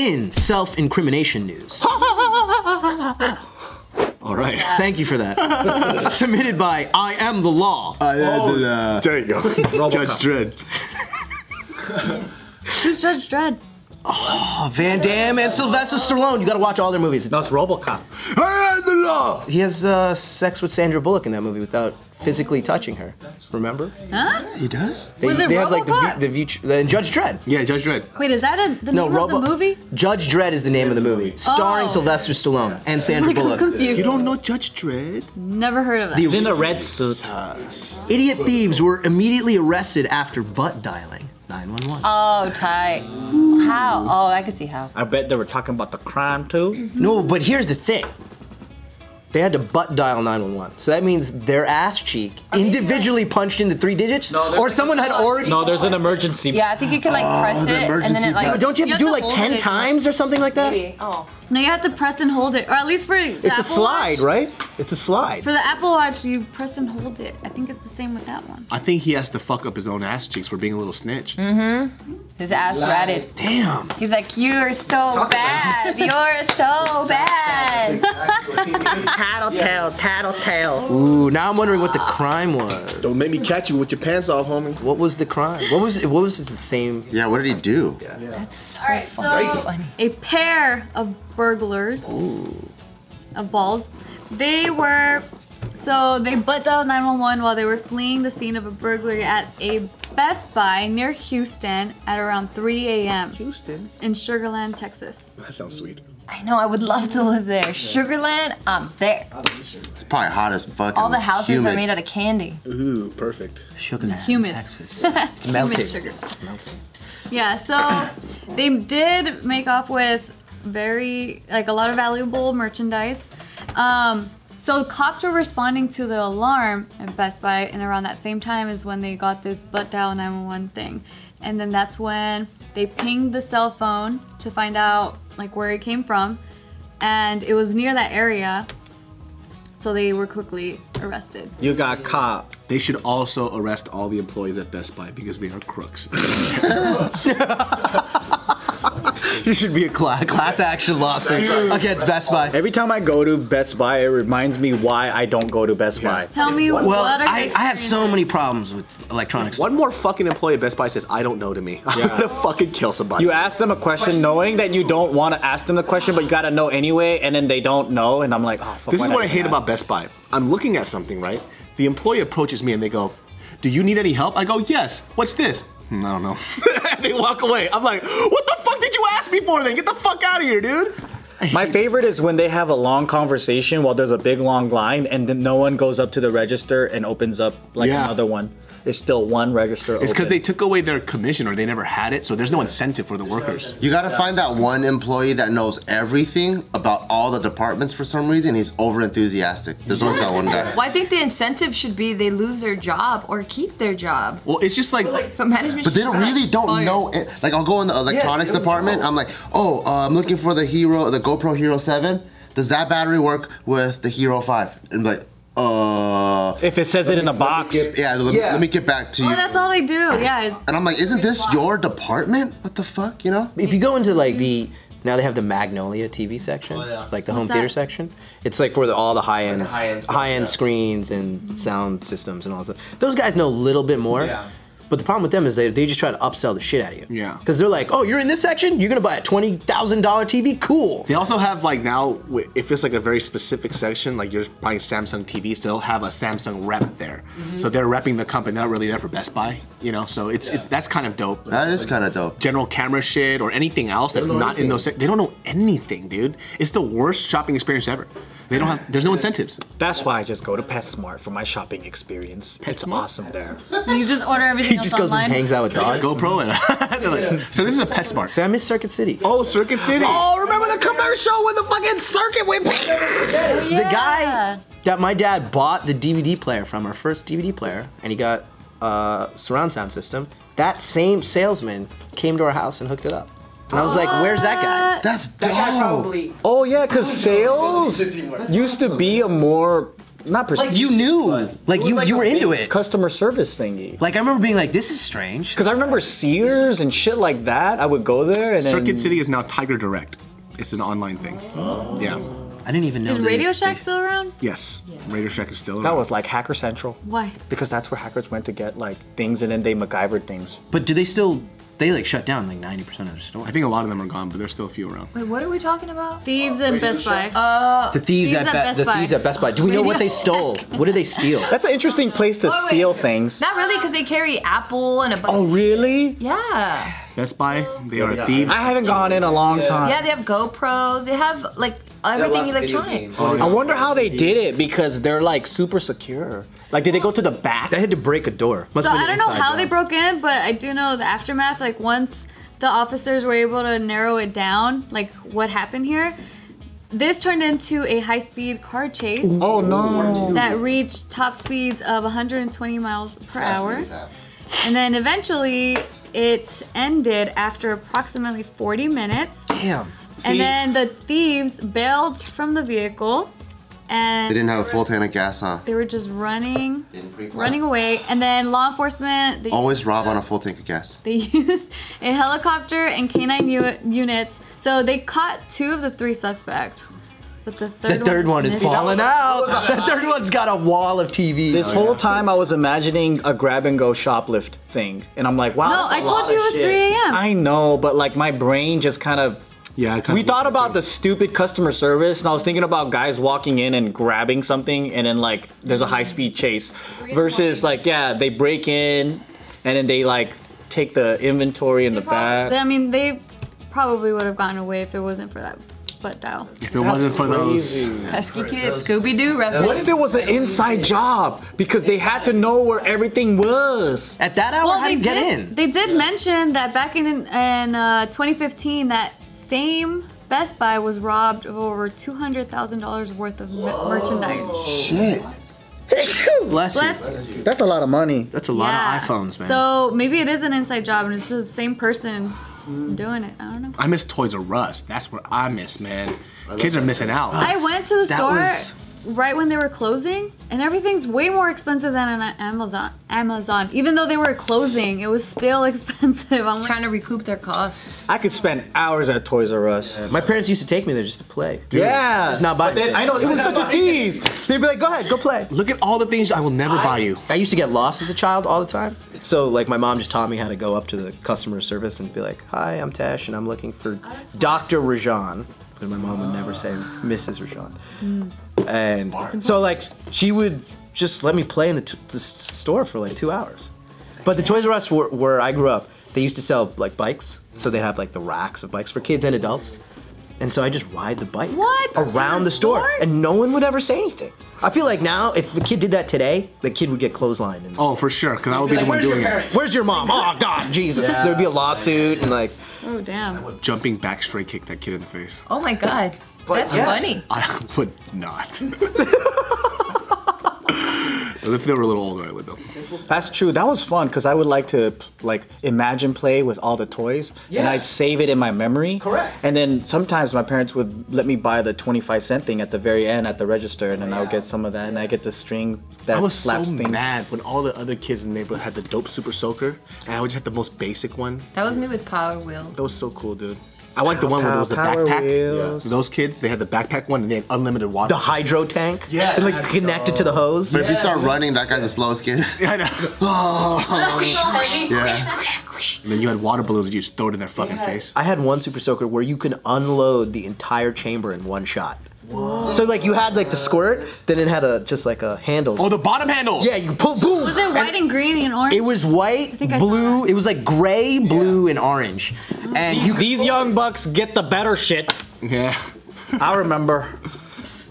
In self-incrimination news. All right. Yeah. Thank you for that. Submitted by I Am the Law. There you go. Judge Dredd. Who's Judge Dredd? Oh, Van Damme and Sylvester Stallone. You gotta watch all their movies. No, it's RoboCop. I Am the Law! He has sex with Sandra Bullock in that movie without physically touching her. Remember? Huh? He does? They have like the Judge Dredd. Yeah, Judge Dredd. Wait, is that the name of the movie? Judge Dredd is the name of the movie. Starring Sylvester Stallone and Sandra Bullock. You don't know Judge Dredd? Never heard of that. He's in a red suit. Idiot thieves were immediately arrested after butt dialing. 911. Oh, tight. Ooh. How? Oh, I could see how. I bet they were talking about the crime too. Mm-hmm. No, but here's the thing. They had to butt dial 911. So that means their ass cheek individually punched into 3 digits, or someone had already. No, there's an emergency. Yeah, I think you can like press it and then it like. Don't you have to do like 10 times or something like that? Maybe. Oh. No, you have to press and hold it, or at least for the Apple Watch. It's a slide, right? It's a slide. For the Apple Watch, you press and hold it. I think it's the same with that one. I think he has to fuck up his own ass cheeks for being a little snitch. Mm-hmm. His ass ratted. Damn. He's like, you're so bad. You're so bad. Tattletale, tattletale. Ooh, now I'm wondering what the crime was. Don't make me catch you with your pants off, homie. What was the crime? What was the same? Yeah, what did he do? Yeah. That's so funny. A pair of burglars of balls. They butt dialed 911 while they were fleeing the scene of a burglary at a Best Buy near Houston at around 3 a.m. Houston? In Sugar Land, Texas. That sounds sweet. I know, I would love to live there. Sugar Land, I'm there. It's probably hot as fuck. All the houses are made out of candy. Ooh, perfect. Sugar Land, Texas. It's melted. Sugar. It's melted. Yeah, so they did make off with a lot of valuable merchandise. So cops were responding to the alarm at Best Buy, and around that same time is when they got this butt dial 911 thing. And then that's when they pinged the cell phone to find out like where it came from, and it was near that area, so they were quickly arrested. You got caught. They should also arrest all the employees at Best Buy because they are crooks. You should be a class action lawsuit against Best Buy. Every time I go to Best Buy, it reminds me why I don't go to Best Buy. Tell me what I have so many problems with electronics. One more fucking employee at Best Buy says, I don't know to me. I'm gonna fucking kill somebody. You ask them a question knowing that you don't want to ask them the question, but you gotta know anyway, and then they don't know, and I'm like, oh, fuck. This is what I hate about Best Buy. I'm looking at something, right? The employee approaches me and they go, do you need any help? I go, yes. What's this? I don't know. They walk away. I'm like, what the fuck did you ask me for then? Get the fuck out of here, dude. My favorite is when they have a long conversation while there's a big long line and then no one goes up to the register and opens up like another one. There's still one register open. It's because they took away their commission or they never had it, so there's no incentive for the workers. You gotta find that one employee that knows everything about all the departments for some reason. He's over-enthusiastic. There's always that one guy. Well, I think the incentive should be they lose their job or keep their job. Well, it's just like some management. But they really don't know it. Like, I'll go in the electronics department. I'm like, oh, I'm looking for the GoPro Hero 7. Does that battery work with the Hero 5? And like, if it says it in a box. Let me get back to you. Oh, that's all they do, And I'm like, isn't this your department? What the fuck, you know? If you go into like the, now they have the Magnolia TV section, like the home theater section. It's like for all the high-end screens and sound systems and all that stuff. Those guys know a little bit more. Yeah. But the problem with them is they just try to upsell the shit out of you. Yeah. Because they're like, oh, you're in this section? You're going to buy a $20,000 TV? Cool. They also have like now, if it's like a very specific section, like you're buying Samsung TVs, they'll have a Samsung rep there. Mm-hmm. So they're repping the company, not really there for Best Buy, you know? So it's that's kind of dope. That is kind of dope. General camera shit or anything else that's not in those, they don't know anything, dude. It's the worst shopping experience ever. They don't have, there's no incentives. That's why I just go to PetSmart for my shopping experience. It's awesome there. You just order everything. He just goes online and hangs out with dog. GoPro and so this is a PetSmart. Say I miss Circuit City. Oh, Circuit City. Oh, remember the commercial when the fucking circuit went The guy that my dad bought the DVD player from, our first DVD player, and he got a surround sound system. That same salesman came to our house and hooked it up. And I was like, where's that guy? That's dope. That guy probably. Oh yeah, because sales used to be a more Not perceived. Like, you knew. Like, you were into it. Customer service thingy. Like, I remember being like, this is strange. Because I remember Sears and shit like that. I would go there and Circuit City is now Tiger Direct. It's an online thing. Oh. Yeah. I didn't even know. Is Radio Shack still around? Yes, yeah. Radio Shack is still around. That was like Hacker Central. Why? Because that's where hackers went to get like things and then they MacGyvered things. But do they still, they like shut down like 90% of their stores. I think a lot of them are gone, but there's still a few around. Wait, what are we talking about? Thieves and Best Buy. The thieves at Best Buy. Do we know what they stole? What did they steal? That's an interesting place to steal things. Not really, because they carry Apple and a bunch. Oh, really? Yeah. Best Buy, they are thieves. I haven't gone in a long time. Yeah, they have GoPros. They have like everything electronic. Oh, yeah. I wonder how they did it because they're like super secure. Like, did they go to the back? They had to break a door. So I don't know how they broke in, but I do know the aftermath. Like, once the officers were able to narrow it down, like what happened here, this turned into a high-speed car chase. Oh no! That reached top speeds of 120 miles per hour, and then eventually it ended after approximately 40 minutes. Damn. See? And then the thieves bailed from the vehicle, and they didn't have a full tank of gas, huh? They were just running away, and then law enforcement. They always rob on a full tank of gas. They used a helicopter and canine units, so they caught 2 of the 3 suspects. But the third one is falling out. The third one's got a wall of TV. This whole time I was imagining a grab-and-go shoplift thing, and I'm like, wow. No, I told you it was 3 a.m. I know, but like my brain just kind of. Yeah, we thought about the stupid customer service, and I was thinking about guys walking in and grabbing something, and then like there's a high-speed chase, versus like they break in, and then they like take the inventory in the back. I mean, they probably would have gotten away if it wasn't for that butt dial. If it wasn't for those pesky kids, Scooby-Doo reference. What if it was an inside job because they had to know where everything was at that hour? How did you get in? They did mention that back in 2015 that. Same Best Buy was robbed of over $200,000 worth of merchandise. Shit. Bless you. That's a lot of money. That's a lot of iPhones, man. So maybe it is an inside job and it's the same person doing it. I don't know. I miss Toys R Us. That's what I miss, man. Kids are missing out. I went to the store right when they were closing, and everything's way more expensive than on Amazon. Even though they were closing, it was still expensive. I'm trying to recoup their costs. I could spend hours at Toys R Us. Yeah. My parents used to take me there just to play. Dude, yeah. It's not buying. I know, it was such a tease. They'd be like, go ahead, go play. Look at all the things I will never buy you. I used to get lost as a child all the time. So like my mom just taught me how to go up to the customer service and be like, hi, I'm Tash and I'm looking for Dr. Rajan. Because my mom would never say Mrs. Rajan. Mm. And so like she would just let me play in the store for like 2 hours. But the Toys R Us where I grew up, they used to sell like bikes. So they'd have like the racks of bikes for kids and adults. And so I just ride the bike around the store and no one would ever say anything. I feel like now, if a kid did that today, the kid would get clotheslined. And oh, for sure, because I would be the one doing it. Where's your mom? Oh, God, Jesus. Yeah. There'd be a lawsuit and like. Oh, damn. Jumping back straight kick that kid in the face. Oh my God. That's funny. I would not. If they were a little older, I would though. That's true. That was fun because I would like to like imagine play with all the toys, and I'd save it in my memory. Correct. And then sometimes my parents would let me buy the 25-cent thing at the very end at the register, and then I would get some of that, and I get the string that slaps things. I was so mad when all the other kids in the neighborhood had the dope Super Soaker, and I would just have the most basic one. That was me with Power Wheel. That was so cool, dude. I like the one where there was the backpack. Yeah. Those kids, they had the backpack one and they had unlimited water. The hydro tank? Yes. It's like connected to the hose. But if you start running, that guy's the slowest kid. Yeah, I know. And then you had water balloons and you just throw it in their fucking face. I had one Super Soaker where you can unload the entire chamber in one shot. Whoa. So like you had like the squirt, then it had just like a handle. Oh, the bottom handle! Yeah, you pull, boom! Was it white and green and orange? It was white, blue, it was like gray, blue, and orange. Oh. And these young bucks get the better shit. Yeah. I remember.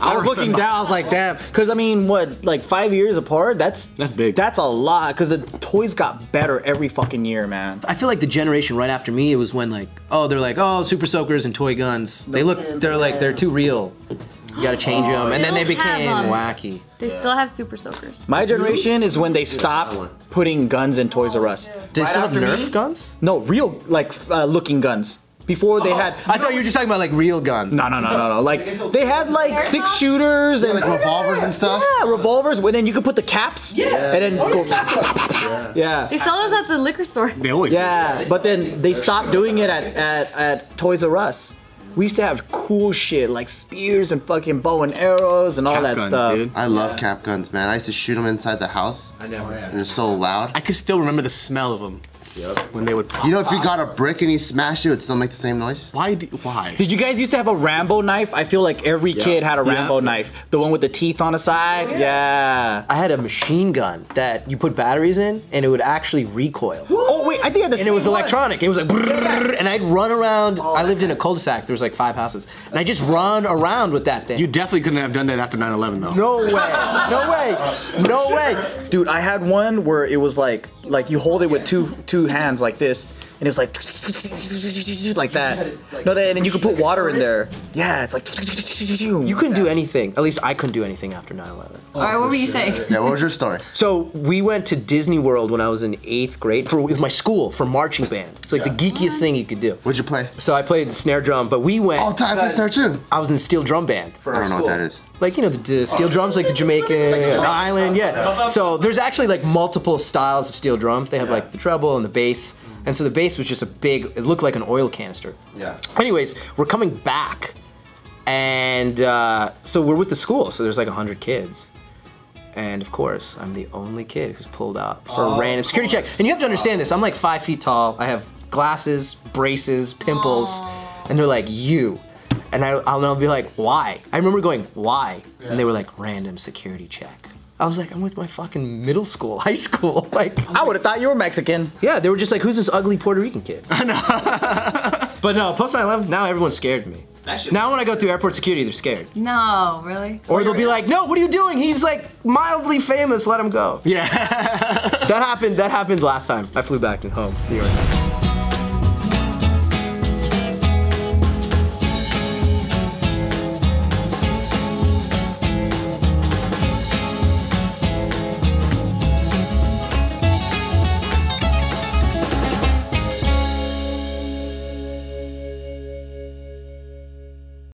I was looking down, I was like, damn. Because I mean, what, like 5 years apart? That's big. That's a lot, because the toys got better every fucking year, man. I feel like the generation right after me, it was when like, oh, they're like, oh, Super Soakers and toy guns. They're too real. You gotta change them. And then they became wacky. They still have Super Soakers. My generation is when they stopped putting guns in Toys R Us. Do they still have Nerf guns? No, real, like, looking guns. Before they had. I thought you were just talking about like real guns. No, no, no, no, no. Like they had like 6 shooters and like revolvers and stuff. Yeah, revolvers. And then you could put the caps. Yeah. And then go. Yeah. They sell those at the liquor store. They always. Yeah, but then they stopped doing it at Toys R Us. We used to have cool shit like spears and fucking bow and arrows and all that stuff. Dude. I love cap guns, man. I used to shoot them inside the house. I never had. They're so loud. I could still remember the smell of them. Yep. When they would pop. You know, if you got a brick and you smashed it, it would still make the same noise? Why? Why? Did you guys used to have a Rambo knife? I feel like every kid had a Rambo knife. The one with the teeth on the side? Yeah. I had a machine gun that you put batteries in and it would actually recoil. Oh, wait, I think I had the same one. And it was electronic. It was like brrrr, and I'd run around. I lived in a cul-de-sac. There was like 5 houses. And I just run around with that thing. You definitely couldn't have done that after 9/11 though. No way. No way. No way. Dude, I had one where it was like you hold it with two hands like this, and it was like that. No, and then you could put water in there. Yeah, it's like. You couldn't do anything. At least I couldn't do anything after 9/11. All right, what were you saying? Yeah, what was your story? So we went to Disney World when I was in 8th grade with my school for marching band. It's like the geekiest thing you could do. What'd you play? So I played the snare drum, but we went. All time for snare tune. I was in steel drum band. For I don't know what that is. Like you know the steel drums, like the Jamaican island. Yeah. So there's actually like multiple styles of steel drum. They have like the treble and the bass. And so the base was just a big, it looked like an oil canister. Yeah. Anyways, we're coming back, and so we're with the school, so there's like 100 kids. And of course, I'm the only kid who's pulled out for a random security check. And you have to understand this, I'm like 5 feet tall, I have glasses, braces, pimples, and they're like, you. And I'll be like, why? I remember going, why? Yeah. And they were like, random security check. I was like, I'm with my fucking middle school, high school. Like, I would have thought you were Mexican. Yeah, they were just like, who's this ugly Puerto Rican kid? I know. But no, post 9/11, now everyone's scared of me. Now when I go through airport security, they're scared. No, really? Or they'll be like, no, what are you doing? He's like mildly famous, let him go. Yeah. That happened last time. I flew back to home, New York.